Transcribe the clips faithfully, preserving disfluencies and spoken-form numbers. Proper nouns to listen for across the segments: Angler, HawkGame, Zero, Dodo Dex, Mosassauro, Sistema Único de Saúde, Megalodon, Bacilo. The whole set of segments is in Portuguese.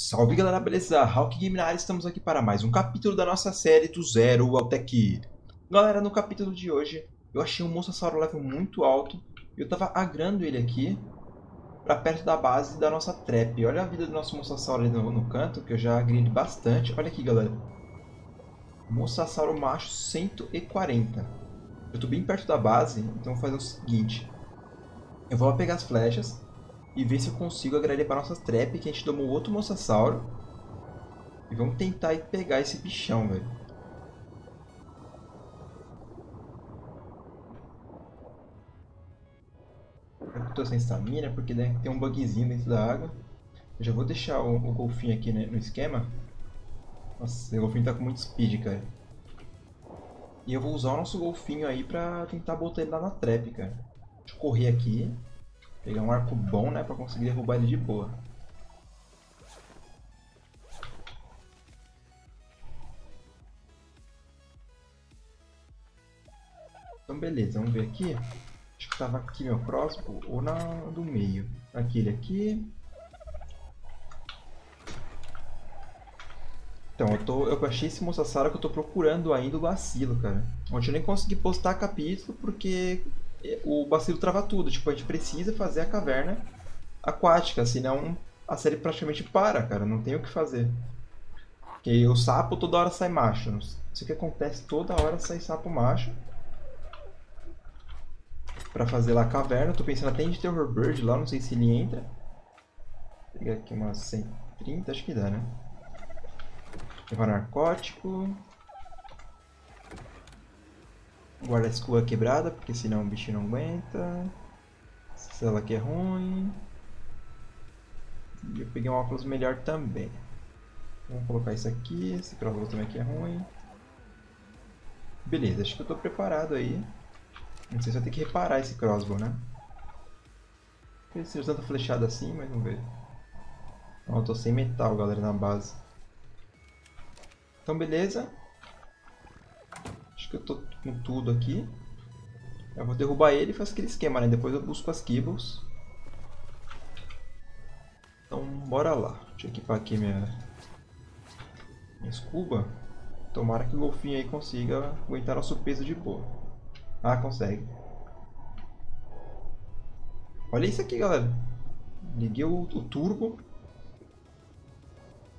Salve galera, beleza? HawkGame na área, estamos aqui para mais um capítulo da nossa série do Zero ao Tech. Galera, no capítulo de hoje eu achei um Mosassauro level muito alto e eu tava agrando ele aqui para perto da base da nossa trap. Olha a vida do nosso Mosassauro ali no, no canto, que eu já agrei ele bastante. Olha aqui galera, Mosassauro macho cento e quarenta. Eu tô bem perto da base, então eu vou fazer o seguinte: eu vou lá pegar as flechas e ver se eu consigo agrar ele para nossa trap, que a gente tomou outro Mosassauro. E vamos tentar ir pegar esse bichão, velho. Eu tô sem estamina, porque né, tem um bugzinho dentro da água. Eu já vou deixar o, o golfinho aqui né, no esquema. Nossa, o golfinho tá com muito speed, cara. E eu vou usar o nosso golfinho aí pra tentar botar ele lá na trap, cara. Deixa eu correr aqui. Pegar um arco bom, né, pra conseguir derrubar ele de boa. Então beleza, vamos ver aqui. Acho que tava aqui meu próximo, ou na do meio. Aquele aqui. Então, eu, tô, eu achei esse Mosassauro que eu tô procurando ainda, o Bacilo, cara. Ontem eu nem consegui postar capítulo porque o Bacilo trava tudo, tipo, a gente precisa fazer a caverna aquática, senão a série praticamente para, cara, não tem o que fazer. Porque o sapo toda hora sai macho, isso que acontece, toda hora sai sapo macho. Pra fazer lá a caverna, eu tô pensando até em Terror Bird lá, não sei se ele entra. Vou pegar aqui umas cento e trinta, acho que dá, né? Levar narcótico. Guarda a escula quebrada, porque senão o bicho não aguenta. Cela aqui é ruim. E eu peguei um óculos melhor também. Vamos colocar isso aqui. Esse óculos também aqui é ruim. Beleza, acho que eu tô preparado aí. Não sei se eu tenho que reparar esse crossbow, né? Não sei se eu tô tanto flechado assim, mas vamos ver. Ó, eu tô sem metal, galera, na base. Então, beleza. Acho que eu tô com tudo aqui. Eu vou derrubar ele e faço aquele esquema, né? Depois eu busco as kibbles. Então, bora lá. Deixa eu equipar aqui minha, minha escuba. Tomara que o golfinho aí consiga aguentar nosso peso de boa. Ah, consegue. Olha isso aqui, galera. Liguei o, o turbo.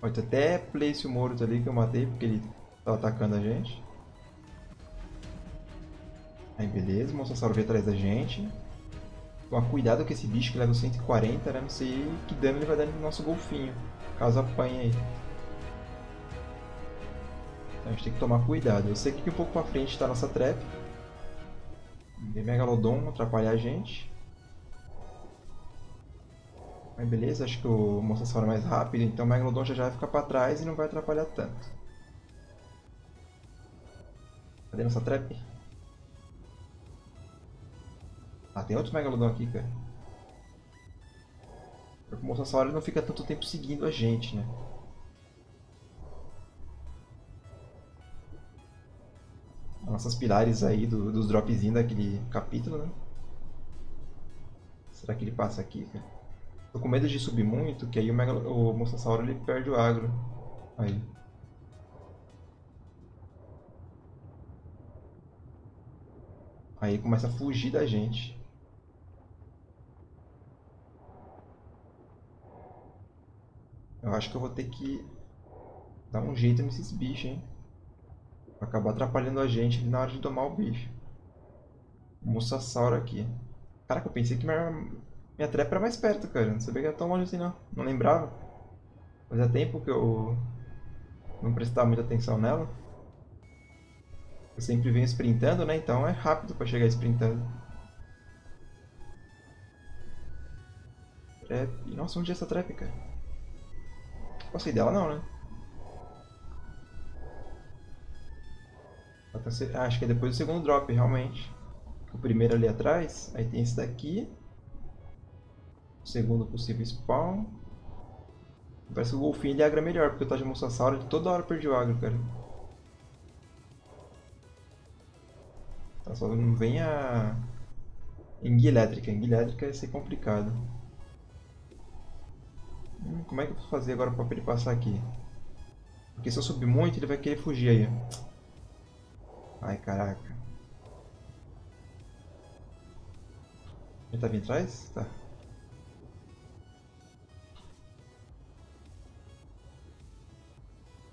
Olha, até place o Moro ali que eu matei porque ele tava atacando a gente. Aí beleza, o Mosassauro veio atrás da gente. Toma cuidado com esse bicho que leva cento e quarenta, né? Não sei que dano ele vai dar no nosso golfinho, caso apanhe aí. Então, a gente tem que tomar cuidado. Eu sei que um pouco pra frente tá a nossa trap. Vem Megalodon atrapalhar a gente. Aí beleza, acho que o Mosassauro é mais rápido, então o Megalodon já, já vai ficar pra trás e não vai atrapalhar tanto. Cadê nossa trap? Ah, tem outro Megalodon aqui, cara. O Mosassauro não fica tanto tempo seguindo a gente, né? Nossas pilares aí do, dos dropzinhos daquele capítulo, né? Será que ele passa aqui, cara? Tô com medo de subir muito, que aí o, Megalodon, o Mosassauro ele perde o agro. Aí. Aí ele começa a fugir da gente. Eu acho que eu vou ter que dar um jeito nesses bichos, hein? Vai acabar atrapalhando a gente na hora de tomar o bicho. Mosassauro aqui. Caraca, eu pensei que minha, minha trap era mais perto, cara. Não sabia que era tão longe assim, não. Não lembrava. Fazia tempo que eu não prestava muita atenção nela. Eu sempre venho sprintando, né? Então é rápido pra chegar sprintando. Trap. Nossa, onde é essa trap, cara? Gostei dela não, né? Ah, acho que é depois do segundo drop, realmente. O primeiro ali atrás, aí tem esse daqui. O segundo possível spawn. Parece que o golfinho ele agra melhor, porque o tal de Mosassauro ele toda hora perde o agro, cara. Tá, só não vem a enguia elétrica. Enguia elétrica ia ser complicado. Hum, como é que eu vou fazer agora para ele passar aqui? Porque se eu subir muito, ele vai querer fugir aí. Ai, caraca. Ele tá vindo atrás? Tá.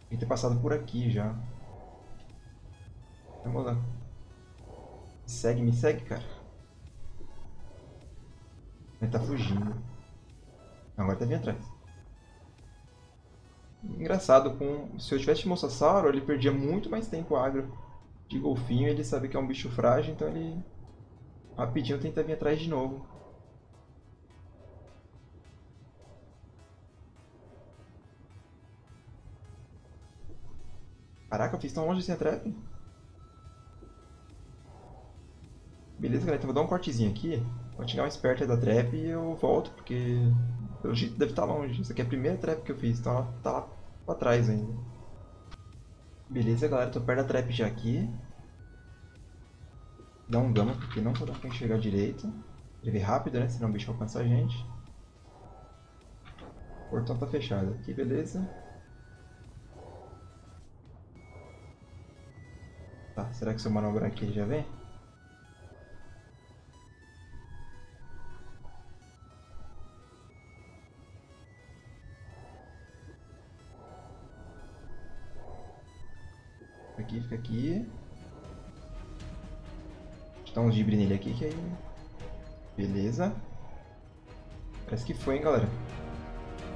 Tem que ter passado por aqui já. Vamos lá. Me segue, me segue, cara. Ele tá fugindo. Agora tá vindo atrás. Engraçado, com... se eu tivesse Mosassauro, ele perdia muito mais tempo agro de golfinho. Ele sabia que é um bicho frágil, então ele rapidinho tenta vir atrás de novo. Caraca, eu fiz tão longe sem a trap. Beleza, galera, então vou dar um cortezinho aqui. Vou chegar mais perto da trap e eu volto, porque pelo jeito deve estar longe. Isso aqui é a primeira trap que eu fiz, então ela tá lá pra trás ainda. Beleza, galera, tô perto da trap já aqui. Dá um gama, porque não vou dar pra enxergar direito. Ele é rápido, né? Senão o bicho vai alcançar a gente. O portão tá fechado aqui, beleza. Tá, será que se eu manobrar aqui ele já vem? Aqui, fica aqui. Dá uns gibre nele aqui que aí. Beleza. Parece que foi, hein, galera.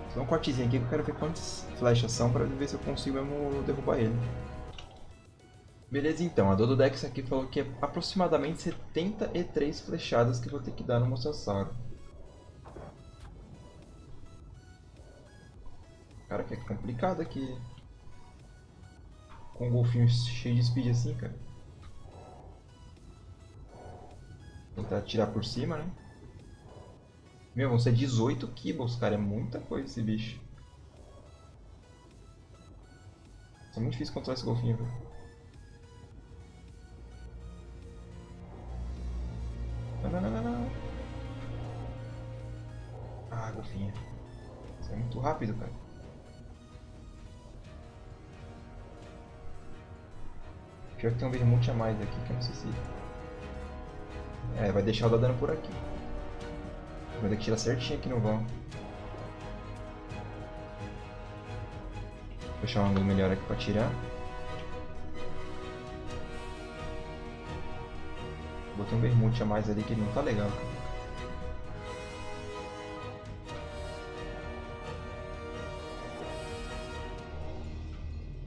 Vou dar um cortezinho aqui que eu quero ver quantas flechas são para ver se eu consigo mesmo derrubar ele. Beleza, então. A Dodo Dex aqui falou que é aproximadamente setenta e três flechadas que eu vou ter que dar no Mosassauro. Cara, que é complicado aqui. Com um golfinho cheio de speed assim, cara. Tentar atirar por cima, né? Meu, vão ser dezoito kibbles, cara. É muita coisa esse bicho. É muito difícil controlar esse golfinho, velho. Não, não, não, não. Ah, golfinho. Isso é muito rápido, cara. Pior que tem um vermute a mais aqui, que eu não sei se... É, vai deixar o dano por aqui. Vai ter que tirar certinho aqui no vão. Vou achar um ângulo melhor aqui pra tirar. Botei um vermute a mais ali que não tá legal.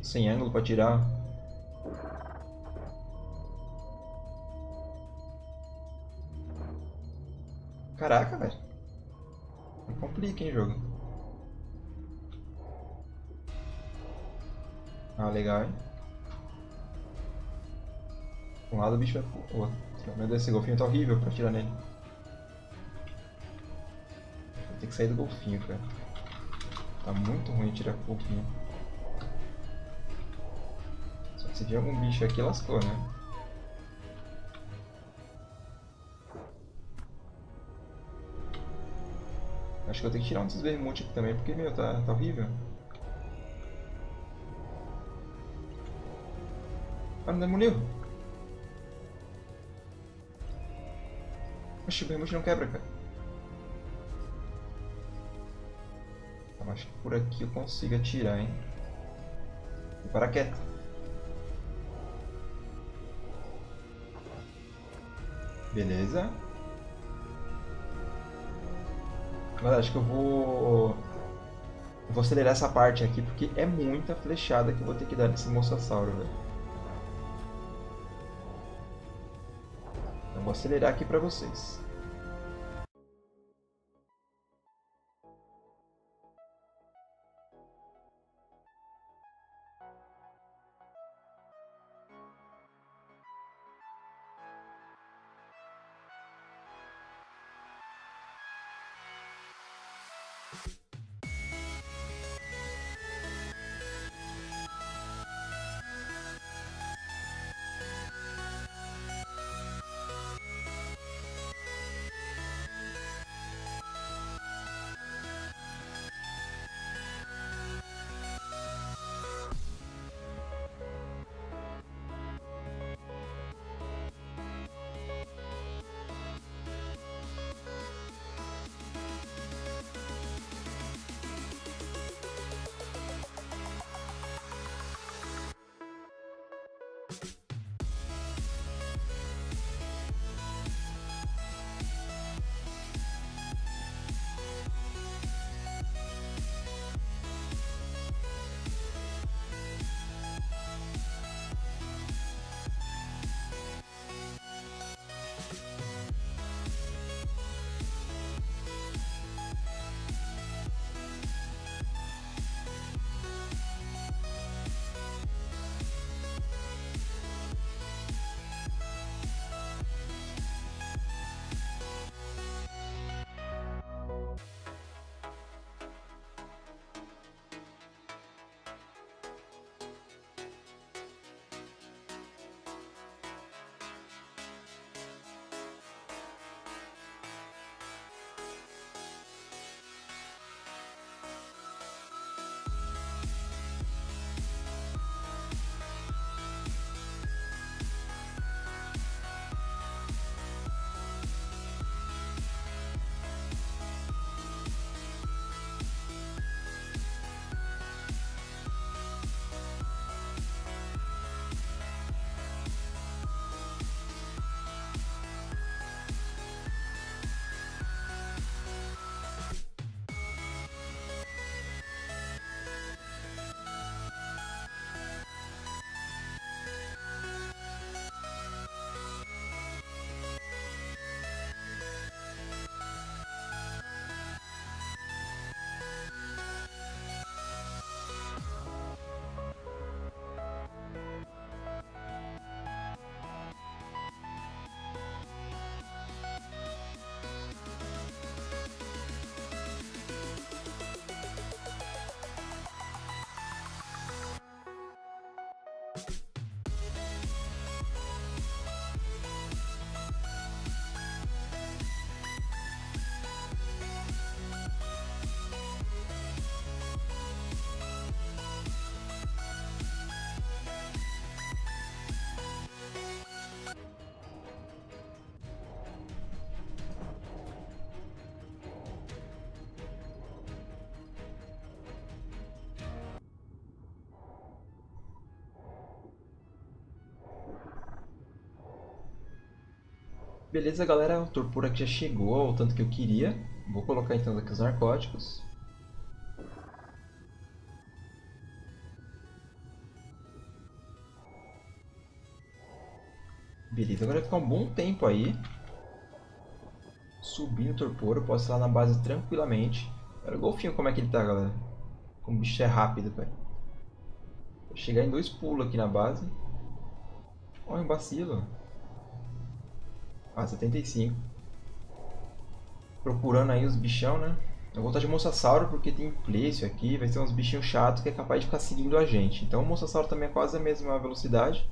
Sem ângulo pra tirar. Caraca, velho. Não complica, hein, jogo. Ah, legal, hein. Um lado o bicho vai pro outro. Meu Deus, esse golfinho tá horrível pra atirar nele. Vou ter que sair do golfinho, cara. Tá muito ruim tirar com o golfinho. Só que se vier algum bicho aqui, lascou, né? Acho que eu tenho que tirar um desses vermutes aqui também, porque, meu, tá, tá horrível. Ah, não demoliu! Oxi, o vermute não quebra, cara. Tá, acho que por aqui eu consigo atirar, hein. Vou parar quieto. Beleza. Galera, acho que eu vou... vou acelerar essa parte aqui, porque é muita flechada que eu vou ter que dar nesse Mosassauro, velho. Então vou acelerar aqui pra vocês. Beleza, galera, o Torpor aqui já chegou ao tanto que eu queria. Vou colocar então aqui os narcóticos. Beleza, agora vai ficar um bom tempo aí subindo o Torpor, eu posso ir lá na base tranquilamente. Olha o golfinho como é que ele tá, galera. Como o bicho é rápido, velho. Vou chegar em dois pulos aqui na base. Olha o Bacilo. Ah, setenta e cinco. Procurando aí os bichão, né? Eu vou estar de Mosassauro porque tem Plécio aqui. Vai ser uns bichinhos chatos que é capaz de ficar seguindo a gente. Então o Mosassauro também é quase a mesma velocidade.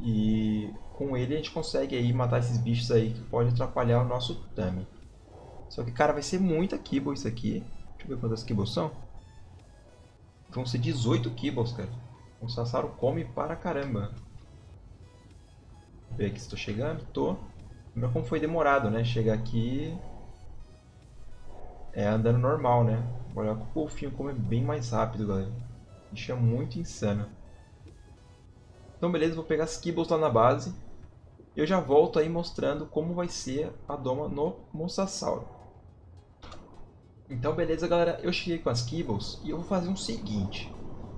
E com ele a gente consegue aí matar esses bichos aí que podem atrapalhar o nosso time. Só que, cara, vai ser muita kibble isso aqui. Deixa eu ver quantas kibbles são. Vão ser dezoito kibbles, cara. O Mosassauro come para caramba. Vou ver aqui se estou chegando. Tô. Lembra como foi demorado, né? Chegar aqui... É andando normal, né? Olha, o golfinho come bem mais rápido, galera. Bicho é muito insano. Então, beleza. Vou pegar as kibbles lá na base. Eu já volto aí mostrando como vai ser a doma no Mosassauro. Então, beleza, galera. Eu cheguei com as kibbles e eu vou fazer o um seguinte.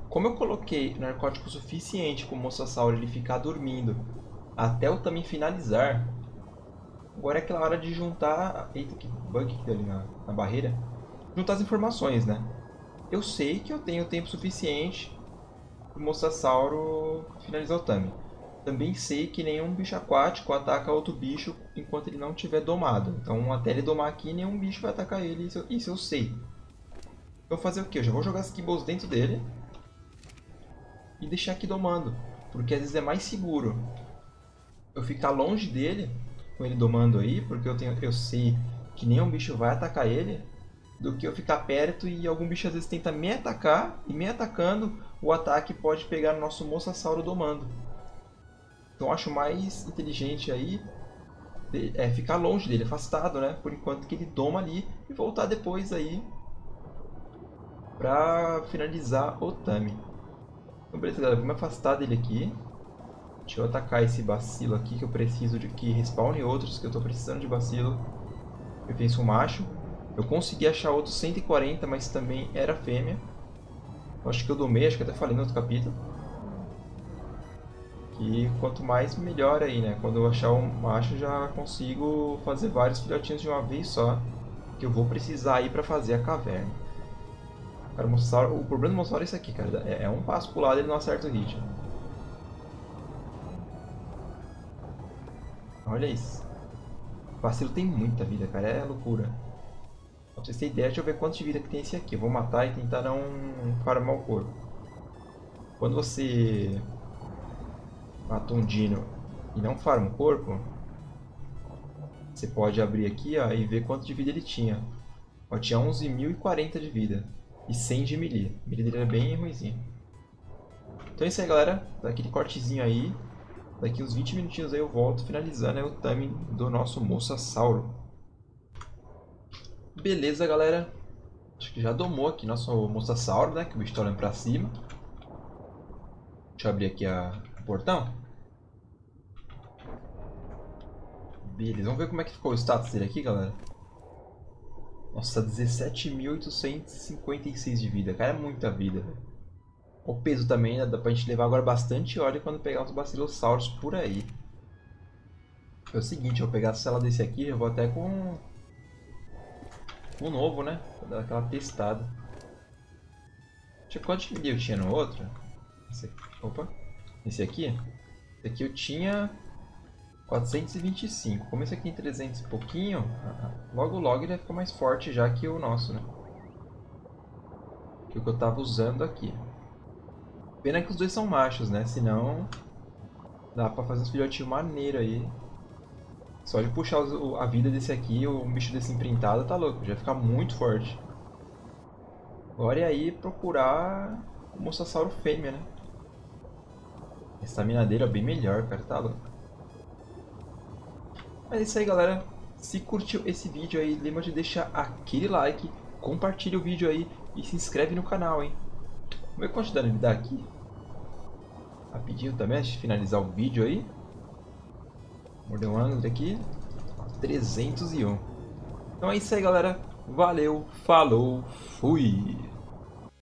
Como eu coloquei narcótico suficiente para o Mosassauro ele ficar dormindo até eu também finalizar, agora é aquela hora de juntar... Eita, que bug que deu ali na, na barreira. Juntar as informações, né? Eu sei que eu tenho tempo suficiente para o Mosassauro finalizar o Tame. Também sei que nenhum bicho aquático ataca outro bicho enquanto ele não estiver domado. Então, até ele domar aqui, nenhum bicho vai atacar ele. Isso eu, isso eu sei. Eu vou fazer o quê? Eu já vou jogar as kibbles dentro dele e deixar aqui domando, porque às vezes é mais seguro eu ficar longe dele, com ele domando aí, porque eu, tenho, eu sei que nenhum bicho vai atacar ele, do que eu ficar perto e algum bicho às vezes tenta me atacar, e me atacando, o ataque pode pegar o nosso Mosassauro domando. Então eu acho mais inteligente aí é ficar longe dele, afastado, né? Por enquanto que ele doma ali e voltar depois aí pra finalizar o Tame. Então beleza, galera, vou me afastar dele aqui. Deixa eu atacar esse Bacilo aqui, que eu preciso de que respawne outros, que eu tô precisando de Bacilo. Eu fiz um macho. Eu consegui achar outros cento e quarenta, mas também era fêmea. Eu acho que eu domei, acho que até falei no outro capítulo. Que quanto mais, melhor aí, né? Quando eu achar um macho, já consigo fazer vários filhotinhos de uma vez só. Que eu vou precisar aí pra fazer a caverna. Cara, o, o problema do Mosassauro é isso aqui, cara. É, é um passo pro lado e ele não acerta o hit. Olha isso. O Bacilo tem muita vida, cara. É loucura. Pra vocês terem ideia, deixa eu ver quanto de vida que tem esse aqui. Eu vou matar e tentar não farmar o corpo. Quando você mata um dino e não farma o corpo, você pode abrir aqui, ó, e ver quanto de vida ele tinha. Ó, tinha onze mil e quarenta de vida. E cem de melee. A melee dele era bem ruimzinho. Então é isso aí, galera. Dá aquele cortezinho aí. Daqui uns vinte minutinhos aí eu volto finalizando o Tame do nosso Mosassauro. Beleza, galera. Acho que já domou aqui nosso Mosassauro, né? Que o bicho tá olhando pra cima. Deixa eu abrir aqui a... o portão. Beleza, vamos ver como é que ficou o status dele aqui, galera. Nossa, dezessete mil oitocentos e cinquenta e seis de vida. Cara, é muita vida, velho. O peso também, né? Dá pra gente levar agora bastante óleo quando pegar uns Bacilossauros por aí. É o seguinte, eu vou pegar a cela desse aqui, eu vou até com um novo, né? Vou dar aquela testada. Deixa eu ver quanto de vida eu tinha no outro. Esse aqui. Opa! Esse aqui? Esse aqui eu tinha quatrocentos e vinte e cinco. Como esse aqui tem trezentos e pouquinho, logo logo ele vai ficar mais forte já que o nosso, né? Que é o que eu tava usando aqui. Pena que os dois são machos, né? Senão dá pra fazer uns filhotinhos maneiros aí. Só de puxar a vida desse aqui, o bicho desse imprintado, tá louco. Já vai ficar muito forte. Agora é aí procurar o Mosassauro fêmea, né? Essa minadeira é bem melhor, cara. Tá louco. Mas é isso aí, galera. Se curtiu esse vídeo aí, lembra de deixar aquele like. Compartilha o vídeo aí e se inscreve no canal, hein? Vamos ver quanto dano ele dá aqui. Rapidinho também, antes de finalizar o vídeo aí. Mordeu um Angler aqui. trezentos e um. Então é isso aí, galera. Valeu, falou, fui!